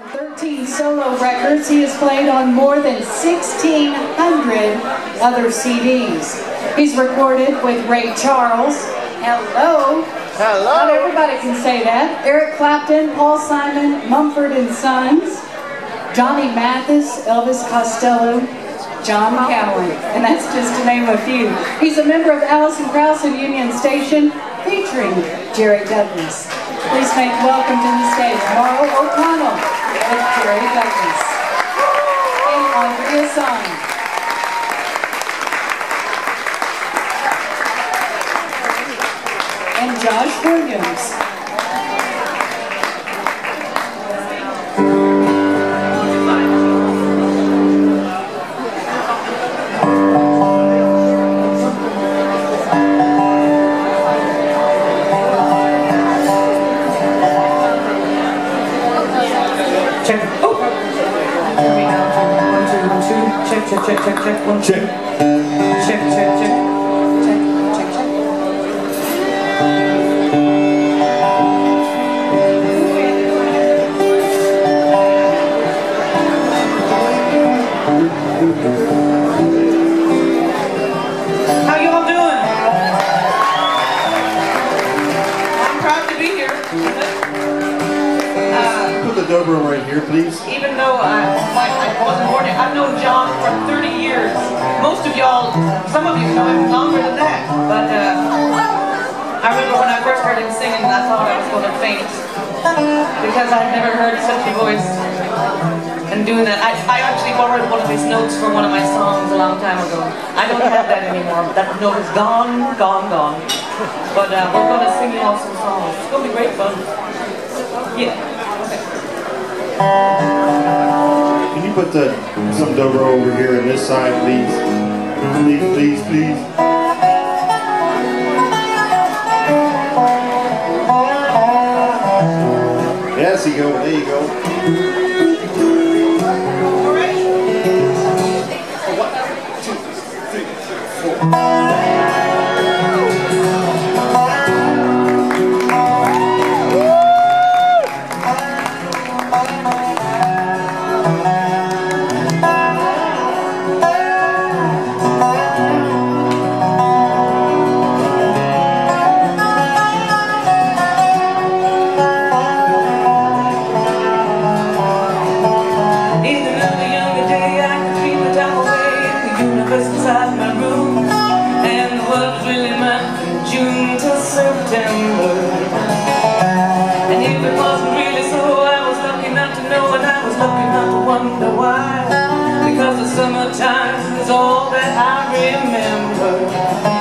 From 13 solo records, he has played on more than 1,600 other CDs. He's recorded with Ray Charles, hello, not everybody can say that, Eric Clapton, Paul Simon, Mumford & Sons, Johnny Mathis, Elvis Costello, John Cowan, and that's just to name a few. He's a member of Alison Krauss and Union Station, featuring Jerry Douglas. Please make welcome to the stage Maura O'Connell with Jerry Douglas. And on for his song. And Josh Williams. Check, check, check, check, one, check. Check, check, check. Check, check, check. How you all doing? I'm proud to be here. Put the dobro right here, please. Even though I wasn't born, I've known John for 30 years. Most of y'all, some of you know him longer than that, but I remember when I first heard him singing, I thought I was going to faint, because I'd never heard such a voice. And doing that, I actually borrowed one of his notes for one of my songs a long time ago. I don't have that anymore, but that note is gone, gone, gone. But we're going to sing you all some songs. It's going to be great fun. Yeah. Okay. Can you put some dobro over here on this side, please? Please, please, please. Yes, you go. There you go. All right. 1, 2, 3, 4. Because the summertime is all that I remember.